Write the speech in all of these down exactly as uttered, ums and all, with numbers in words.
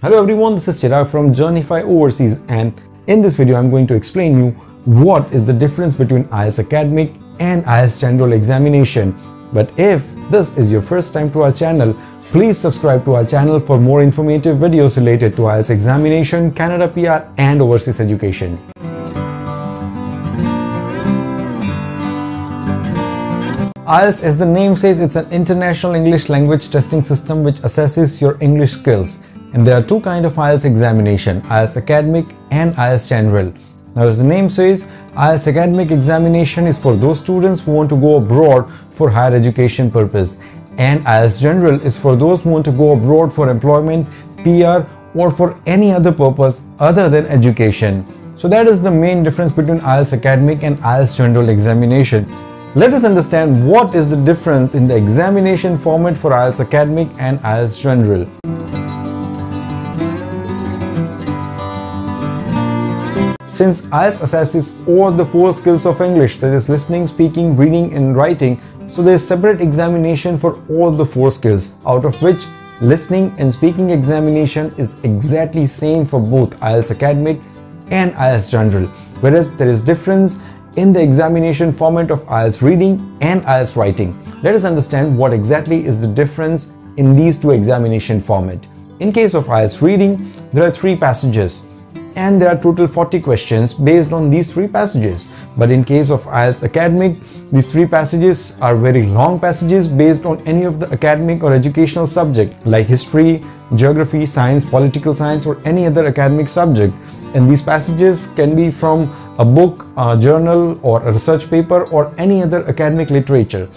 Hello everyone, this is Chirag from Journefy Overseas, and in this video I'm going to explain you what is the difference between I E L T S academic and I E L T S general examination. But if this is your first time to our channel, please subscribe to our channel for more informative videos related to I E L T S examination, Canada P R and overseas education. I E L T S, as the name says, it's an international English language testing system which assesses your English skills. And there are two kinds of I E L T S examination, I E L T S academic and I E L T S general. Now, as the name says, I E L T S academic examination is for those students who want to go abroad for higher education purpose, and I E L T S general is for those who want to go abroad for employment, P R or for any other purpose other than education. So that is the main difference between I E L T S academic and I E L T S general examination. Let us understand what is the difference in the examination format for I E L T S academic and I E L T S general. Since I E L T S assesses all the four skills of English, that is listening, speaking, reading and writing, so there is separate examination for all the four skills, out of which listening and speaking examination is exactly same for both I E L T S academic and I E L T S general, whereas there is difference in the examination format of I E L T S reading and I E L T S writing. Let us understand what exactly is the difference in these two examination format. In case of I E L T S reading, there are three passages, and there are total forty questions based on these three passages. But in case of I E L T S academic, these three passages are very long passages based on any of the academic or educational subject like history, geography, science, political science or any other academic subject. And these passages can be from a book, a journal or a research paper or any other academic literature.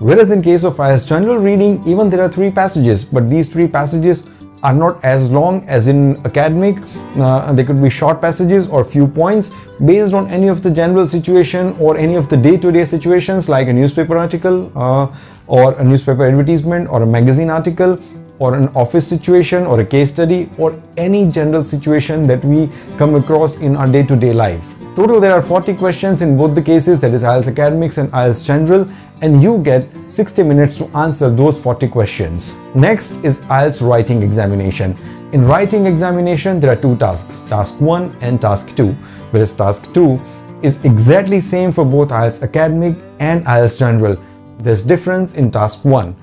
Whereas in case of I E L T S general reading, even there are three passages, but these three passages are not as long as in academic. Uh, they could be short passages or few points based on any of the general situation or any of the day-to-day situations like a newspaper article uh, or a newspaper advertisement or a magazine article or an office situation or a case study or any general situation that we come across in our day-to-day life. Total there are forty questions in both the cases, that is I E L T S academics and I E L T S general, and you get sixty minutes to answer those forty questions. Next is I E L T S writing examination. In writing examination there are two tasks, task one and task two, whereas task two is exactly same for both I E L T S academic and I E L T S general. There's difference in task one.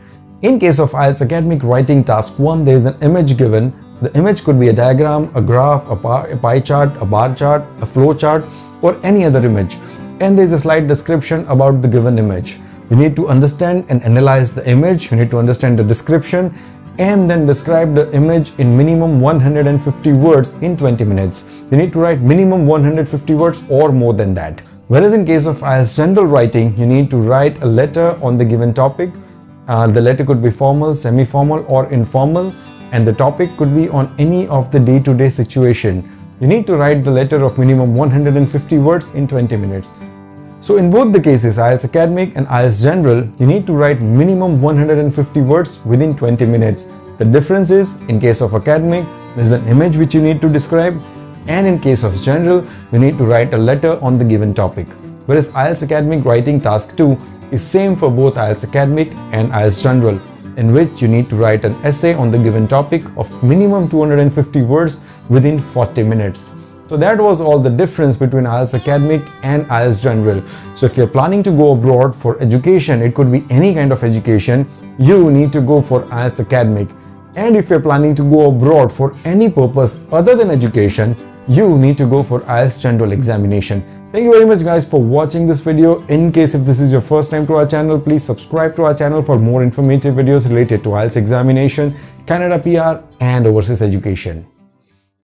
In case of I E L T S academic writing task one, there is an image given. The image could be a diagram, a graph, a pie chart, a bar chart, a flow chart or any other image, and there is a slight description about the given image. You need to understand and analyze the image, you need to understand the description and then describe the image in minimum one hundred fifty words in twenty minutes. You need to write minimum one hundred fifty words or more than that. Whereas in case of I E L T S general writing, you need to write a letter on the given topic. Uh, the letter could be formal, semi-formal or informal, and the topic could be on any of the day-to-day situation. You need to write the letter of minimum one hundred fifty words in twenty minutes. So in both the cases, I E L T S academic and I E L T S general, you need to write minimum one hundred fifty words within twenty minutes. The difference is, in case of academic, there is an image which you need to describe, and in case of general, you need to write a letter on the given topic. Whereas I E L T S academic writing task two is same for both I E L T S academic and I E L T S general, in which you need to write an essay on the given topic of minimum two hundred fifty words within forty minutes. So that was all the difference between I E L T S academic and I E L T S general. So if you're planning to go abroad for education, it could be any kind of education, you need to go for I E L T S academic. And if you're planning to go abroad for any purpose other than education, you need to go for I E L T S general examination. Thank you very much guys for watching this video. In case if this is your first time to our channel, please subscribe to our channel for more informative videos related to I E L T S examination, Canada P R and overseas education.